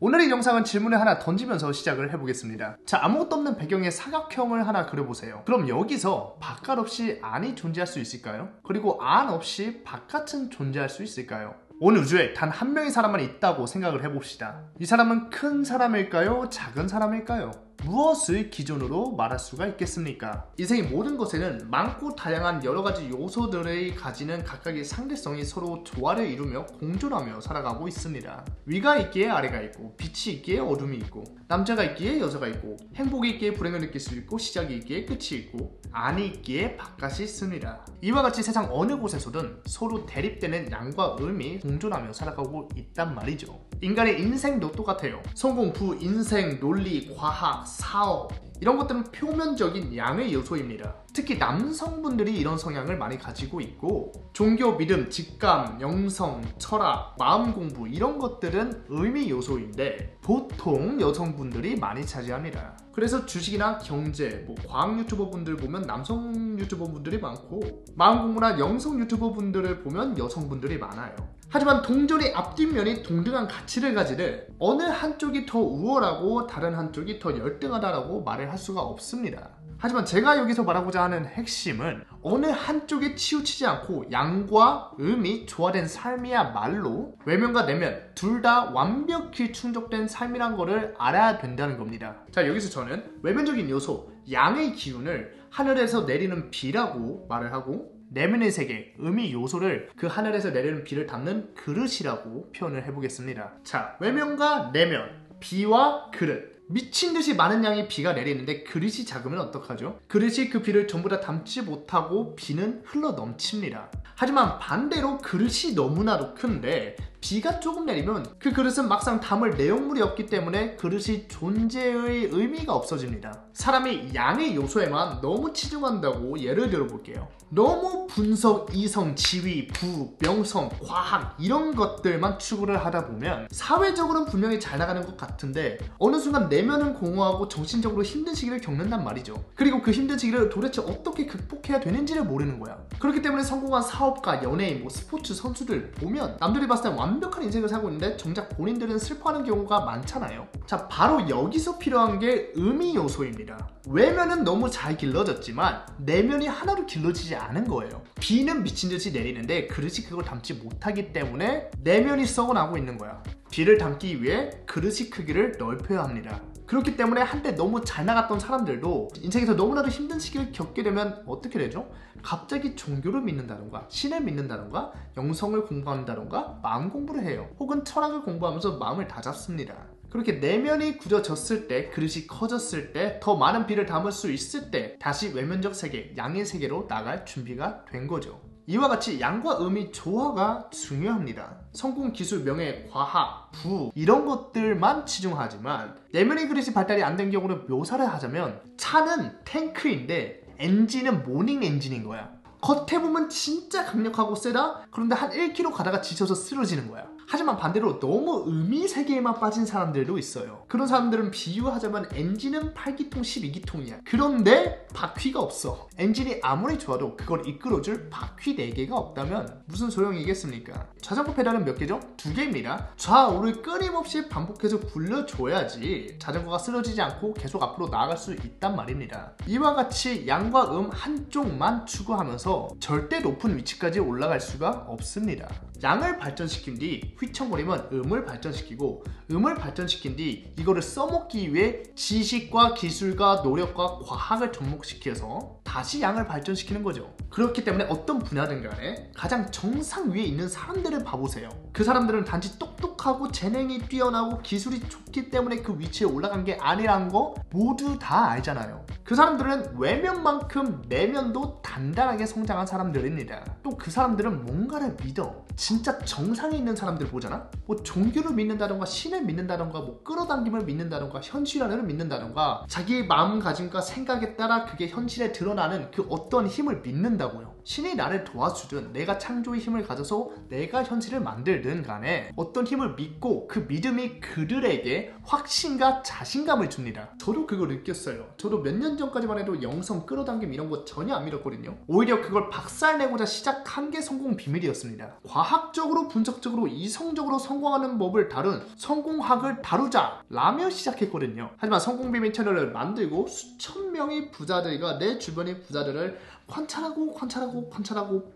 오늘 이 영상은 질문을 하나 던지면서 시작을 해보겠습니다. 자, 아무것도 없는 배경에 사각형을 하나 그려보세요. 그럼 여기서 바깥 없이 안이 존재할 수 있을까요? 그리고 안 없이 바깥은 존재할 수 있을까요? 온 우주에 단 한 명의 사람만 있다고 생각을 해봅시다. 이 사람은 큰 사람일까요? 작은 사람일까요? 무엇을 기준으로 말할 수가 있겠습니까? 인생의 모든 것에는 많고 다양한 여러가지 요소들의 가지는 각각의 상대성이 서로 조화를 이루며 공존하며 살아가고 있습니다. 위가 있기에 아래가 있고, 빛이 있기에 어둠이 있고, 남자가 있기에 여자가 있고, 행복이 있기에 불행을 느낄 수 있고, 시작이 있기에 끝이 있고, 안이 있기에 바깥이 있습니다. 이와 같이 세상 어느 곳에서든 서로 대립되는 양과 음이 공존하며 살아가고 있단 말이죠. 인간의 인생도 똑같아요. 성공, 부, 인생, 논리, 과학, 사업, 이런 것들은 표면적인 양의 요소입니다. 특히 남성분들이 이런 성향을 많이 가지고 있고, 종교, 믿음, 직감, 영성, 철학, 마음공부, 이런 것들은 의미 요소인데 보통 여성분들이 많이 차지합니다. 그래서 주식이나 경제, 과학 유튜버분들 보면 남성 유튜버분들이 많고, 마음공부나 영성 유튜버분들을 보면 여성분들이 많아요. 하지만 동전의 앞뒷면이 동등한 가치를 가지되 어느 한쪽이 더 우월하고 다른 한쪽이 더 열등하다라고 말을 할 수가 없습니다. 하지만 제가 여기서 말하고자 하는 핵심은 어느 한쪽에 치우치지 않고 양과 음이 조화된 삶이야말로 외면과 내면 둘 다 완벽히 충족된 삶이란 거를 알아야 된다는 겁니다. 자, 여기서 저는 외면적인 요소, 양의 기운을 하늘에서 내리는 비라고 말을 하고, 내면의 세계, 의미 요소를 그 하늘에서 내리는 비를 담는 그릇이라고 표현을 해보겠습니다. 자, 외면과 내면, 비와 그릇. 미친듯이 많은 양의 비가 내리는데 그릇이 작으면 어떡하죠? 그릇이 그 비를 전부 다 담지 못하고 비는 흘러 넘칩니다. 하지만 반대로 그릇이 너무나도 큰데 비가 조금 내리면 그 그릇은 막상 담을 내용물이 없기 때문에 그릇이 존재의 의미가 없어집니다. 사람이 양의 요소에만 너무 치중한다고 예를 들어볼게요. 너무 분석, 이성, 지위, 부, 명성, 과학, 이런 것들만 추구를 하다 보면 사회적으로는 분명히 잘 나가는 것 같은데 어느 순간 내면은 공허하고 정신적으로 힘든 시기를 겪는단 말이죠. 그리고 그 힘든 시기를 도대체 어떻게 극복해야 되는지를 모르는 거야. 그렇기 때문에 성공한 사업가, 연예인, 스포츠 선수들 보면 남들이 봤을 때 완벽한 인생을 살고 있는데 정작 본인들은 슬퍼하는 경우가 많잖아요. 자, 바로 여기서 필요한 게 의미 요소입니다. 외면은 너무 잘 길러졌지만 내면이 하나로 길러지지 않은 거예요. 비는 미친듯이 내리는데 그릇이 그걸 담지 못하기 때문에 내면이 썩어나고 있는 거야. 비를 담기 위해 그릇의 크기를 넓혀야 합니다. 그렇기 때문에 한때 너무 잘 나갔던 사람들도 인생에서 너무나도 힘든 시기를 겪게 되면 어떻게 되죠? 갑자기 종교를 믿는다던가, 신을 믿는다던가, 영성을 공부한다던가, 마음 공부를 해요. 혹은 철학을 공부하면서 마음을 다잡습니다. 그렇게 내면이 굳어졌을 때, 그릇이 커졌을 때, 더 많은 비를 담을 수 있을 때 다시 외면적 세계, 양의 세계로 나갈 준비가 된 거죠. 이와 같이 양과 음의 조화가 중요합니다. 성공, 기술, 명예, 과학, 부, 이런 것들만 치중하지만 내면의 그릇이 발달이 안 된 경우를 묘사를 하자면 차는 탱크인데 엔진은 모닝 엔진인 거야. 겉에 보면 진짜 강력하고 세다? 그런데 한 1km 가다가 지쳐서 쓰러지는 거야. 하지만 반대로 너무 의미 세계에만 빠진 사람들도 있어요. 그런 사람들은 비유하자면 엔진은 8기통, 12기통이야. 그런데 바퀴가 없어. 엔진이 아무리 좋아도 그걸 이끌어줄 바퀴 4개가 없다면 무슨 소용이겠습니까? 자전거 페달은 몇 개죠? 2개입니다. 좌우를 끊임없이 반복해서 굴려줘야지 자전거가 쓰러지지 않고 계속 앞으로 나아갈 수 있단 말입니다. 이와 같이 양과 음 한쪽만 추구하면서 절대 높은 위치까지 올라갈 수가 없습니다. 양을 발전시킨 뒤 휘청거리면 음을 발전시키고, 음을 발전시킨 뒤 이거를 써먹기 위해 지식과 기술과 노력과 과학을 접목시켜서 다시 양을 발전시키는 거죠. 그렇기 때문에 어떤 분야든 간에 가장 정상 위에 있는 사람들을 봐보세요. 그 사람들은 단지 똑똑하고 재능이 뛰어나고 기술이 좋기 때문에 그 위치에 올라간 게 아니란 거 모두 다 알잖아요. 그 사람들은 외면만큼 내면도 단단하게 성장한 사람들입니다. 또 그 사람들은 뭔가를 믿어. 진짜 정상에 있는 사람들 보잖아? 종교를 믿는다던가, 신을 믿는다던가, 끌어당김을 믿는다던가, 현실화를 믿는다던가, 자기의 마음가짐과 생각에 따라 그게 현실에 드러나는 그 어떤 힘을 믿는다고요. 신이 나를 도와주든 내가 창조의 힘을 가져서 내가 현실을 만들든 간에 어떤 힘을 믿고 그 믿음이 그들에게 확신과 자신감을 줍니다. 저도 그걸 느꼈어요. 저도 몇 년 전까지만 해도 영성 끌어당김 이런 거 전혀 안 믿었거든요. 오히려 그걸 박살내고자 시작한 게 성공 비밀이었습니다. 과학적으로 분석적으로 이성적으로 성공하는 법을 다룬 성공학을 다루자 라며 시작했거든요. 하지만 성공 비밀 채널을 만들고 수천 명의 부자들과 내 주변의 부자들을 관찰하고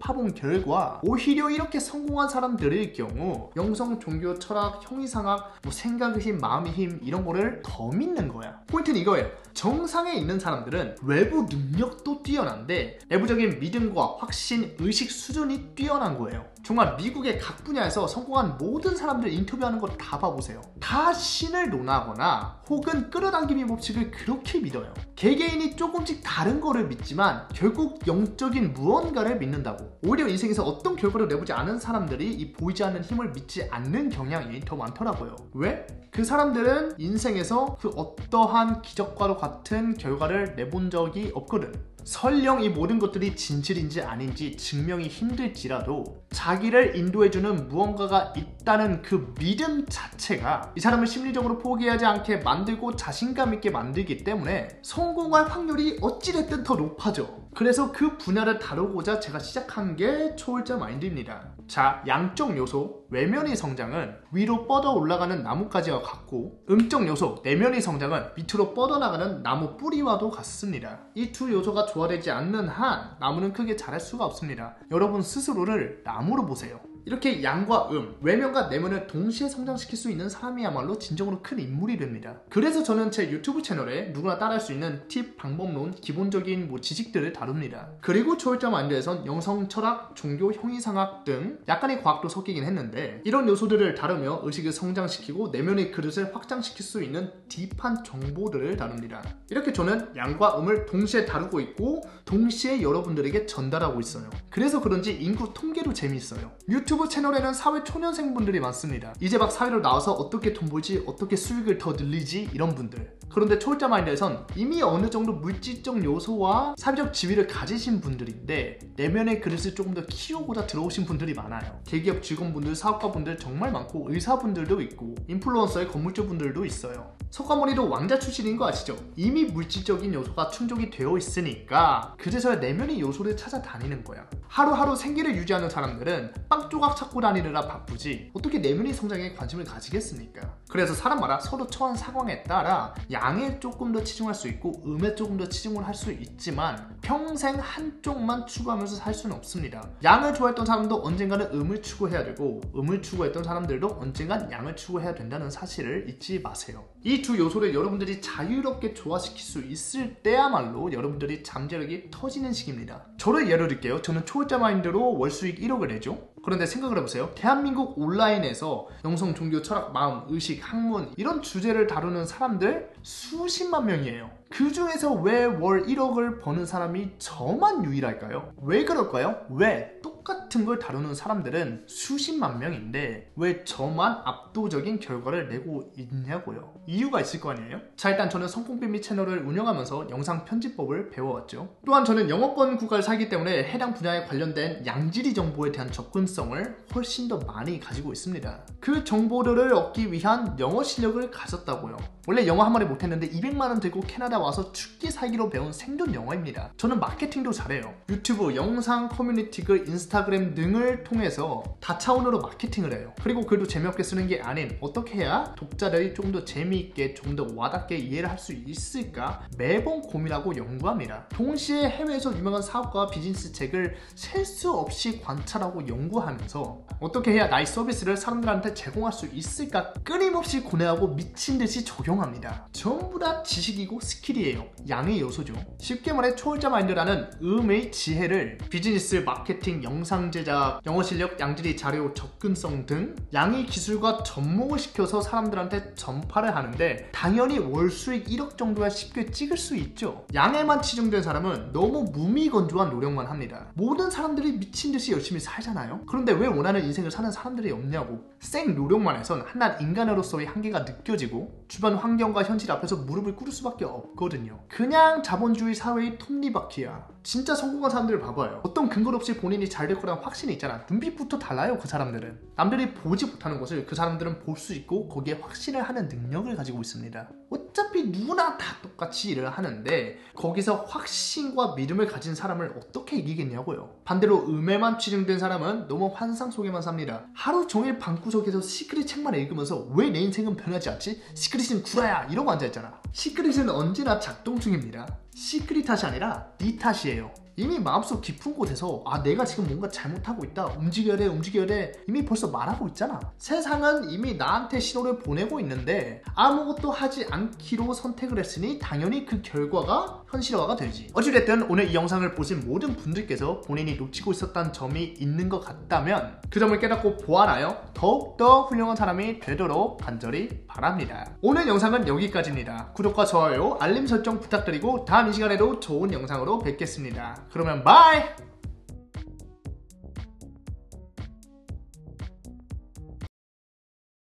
파본 결과 오히려 이렇게 성공한 사람들일 경우 영성, 종교, 철학, 형이상학, 생각의 힘, 마음의 힘 이런 거를 더 믿는 거야. 포인트는 이거예요. 정상에 있는 사람들은 외부 능력도 뛰어난데 내부적인 믿음과 확신, 의식 수준이 뛰어난 거예요. 정말 미국의 각 분야에서 성공한 모든 사람들 인터뷰하는 거 다 봐보세요. 다 신을 논하거나 혹은 끌어당김의 법칙을 그렇게 믿어요. 개개인이 조금씩 다른 거를 믿지만 결국 영적인 무언가를 믿는다고. 오히려 인생에서 어떤 결과를 내보지 않은 사람들이 이 보이지 않는 힘을 믿지 않는 경향이 더 많더라고요. 왜? 그 사람들은 인생에서 그 어떠한 기적과도 같은 결과를 내본 적이 없거든. 설령 이 모든 것들이 진실인지 아닌지 증명이 힘들지라도 자기를 인도해주는 무언가가 있다는 그 믿음 자체가 이 사람을 심리적으로 포기하지 않게 만들고 자신감 있게 만들기 때문에 성공할 확률이 어찌됐든 더 높아져. 그래서 그 분야를 다루고자 제가 시작한 게 초월자 마인드입니다. 자, 양적 요소, 외면의 성장은 위로 뻗어 올라가는 나뭇가지와 같고 음적 요소, 내면의 성장은 밑으로 뻗어나가는 나무 뿌리와도 같습니다. 이 두 요소가 조화되지 않는 한 나무는 크게 자랄 수가 없습니다. 여러분 스스로를 나무로 보세요. 이렇게 양과 외면과 내면을 동시에 성장시킬 수 있는 사람이야말로 진정으로 큰 인물이 됩니다. 그래서 저는 제 유튜브 채널에 누구나 따라할 수 있는 팁, 방법론, 기본적인 지식들을 다룹니다. 그리고 초월자 마인드에선 영성, 철학, 종교, 형이상학 등 약간의 과학도 섞이긴 했는데 이런 요소들을 다루며 의식을 성장시키고 내면의 그릇을 확장시킬 수 있는 딥한 정보들을 다룹니다. 이렇게 저는 양과 음을 동시에 다루고 있고 동시에 여러분들에게 전달하고 있어요. 그래서 그런지 인구 통계도 재미있어요. 유튜브 채널에는 사회 초년생분들이 많습니다. 이제 막 사회로 나와서 어떻게 돈 벌지, 어떻게 수익을 더 늘리지 이런 분들. 그런데 초월자 마인드에선 이미 어느 정도 물질적 요소와 사회적 지위를 가지신 분들인데 내면의 그릇을 조금 더 키우고자 들어오신 분들이 많아요. 대기업 직원분들, 사업가분들 정말 많고 의사분들도 있고 인플루언서의 건물주분들도 있어요. 석가모니도 왕자 출신인 거 아시죠? 이미 물질적인 요소가 충족이 되어 있으니까 그제서야 내면의 요소를 찾아다니는 거야. 하루하루 생계를 유지하는 사람들은 빵 조각 찾고 다니느라 바쁘지 어떻게 내면의 성장에 관심을 가지겠습니까? 그래서 사람마다 서로 처한 상황에 따라 양에 조금 더 치중할 수 있고 음에 조금 더 치중을 할 수 있지만 평생 한쪽만 추구하면서 살 수는 없습니다. 양을 좋아했던 사람도 언젠가는 음을 추구해야 되고 음을 추구했던 사람들도 언젠간 양을 추구해야 된다는 사실을 잊지 마세요. 이 두 요소를 여러분들이 자유롭게 조화시킬 수 있을 때야말로 여러분들이 잠재력이 터지는 시기입니다. 저를 예로 들게요. 저는 초월자 마인드로 월수익 1억을 내죠. 그런데 생각을 해보세요. 대한민국 온라인에서 영성, 종교, 철학, 마음, 의식, 학문 이런 주제를 다루는 사람들 수십만 명이에요. 그 중에서 왜 월 1억을 버는 사람이 저만 유일할까요? 왜 그럴까요? 왜? 똑같은 걸 다루는 사람들은 수십만 명인데 왜 저만 압도적인 결과를 내고 있냐고요. 이유가 있을 거 아니에요? 자, 일단 저는 성공비밀 채널을 운영하면서 영상 편집법을 배워왔죠. 또한 저는 영어권 국가를 살기 때문에 해당 분야에 관련된 양질의 정보에 대한 접근성을 훨씬 더 많이 가지고 있습니다. 그 정보들을 얻기 위한 영어 실력을 가졌다고요. 원래 영어 한 마리 못했는데 200만 원 들고 캐나다 와서 죽기 살기로 배운 생존 영어입니다. 저는 마케팅도 잘해요. 유튜브, 영상, 커뮤니티, 그 인스타그램 등을 통해서 다차원으로 마케팅을 해요. 그리고 글도 재미없게 쓰는 게 아닌 어떻게 해야 독자들이 좀 더 재미있게, 좀 더 와닿게 이해를 할 수 있을까 매번 고민하고 연구합니다. 동시에 해외에서 유명한 사업과 비즈니스 책을 셀 수 없이 관찰하고 연구하면서 어떻게 해야 나의 서비스를 사람들한테 제공할 수 있을까 끊임없이 고뇌하고 미친 듯이 적용합니다. 전부 다 지식이고 스킬이에요. 양의 요소죠. 쉽게 말해 초월자 마인드라는 음의 지혜를 비즈니스, 마케팅, 영상 경제학, 영어 실력, 양질의 자료, 접근성 등 양의 기술과 접목을 시켜서 사람들한테 전파를 하는데 당연히 월수익 1억 정도야 쉽게 찍을 수 있죠. 양에만 치중된 사람은 너무 무미건조한 노력만 합니다. 모든 사람들이 미친듯이 열심히 살잖아요. 그런데 왜 원하는 인생을 사는 사람들이 없냐고. 생 노력만 해선 한낱 인간으로서의 한계가 느껴지고 주변 환경과 현실 앞에서 무릎을 꿇을 수밖에 없거든요. 그냥 자본주의 사회의 톱니바퀴야. 진짜 성공한 사람들을 봐봐요. 어떤 근거 없이 본인이 잘 될 거라는 확신이 있잖아. 눈빛부터 달라요, 그 사람들은. 남들이 보지 못하는 것을 그 사람들은 볼 수 있고 거기에 확신을 하는 능력을 가지고 있습니다. 어차피 누구나 다 똑같이 일을 하는데 거기서 확신과 믿음을 가진 사람을 어떻게 이기겠냐고요. 반대로 음에만 치중된 사람은 너무 환상 속에만 삽니다. 하루 종일 방구석에서 시크릿 책만 읽으면서 왜 내 인생은 변하지 않지? 시크릿은 구라야! 이러고 앉아있잖아. 시크릿은 언제나 작동 중입니다. 시크릿 탓이 아니라 네 탓이에요. 이미 마음속 깊은 곳에서 아 내가 지금 뭔가 잘못하고 있다, 움직여야 돼 움직여야 돼 이미 벌써 말하고 있잖아. 세상은 이미 나한테 신호를 보내고 있는데 아무것도 하지 않기로 선택을 했으니 당연히 그 결과가 현실화가 되지. 어찌됐든 오늘 이 영상을 보신 모든 분들께서 본인이 놓치고 있었던 점이 있는 것 같다면 그 점을 깨닫고 보완하여 더욱더 훌륭한 사람이 되도록 간절히 바랍니다. 오늘 영상은 여기까지입니다. 구독과 좋아요, 알림 설정 부탁드리고 다음 이 시간에도 좋은 영상으로 뵙겠습니다. 그러면 바이!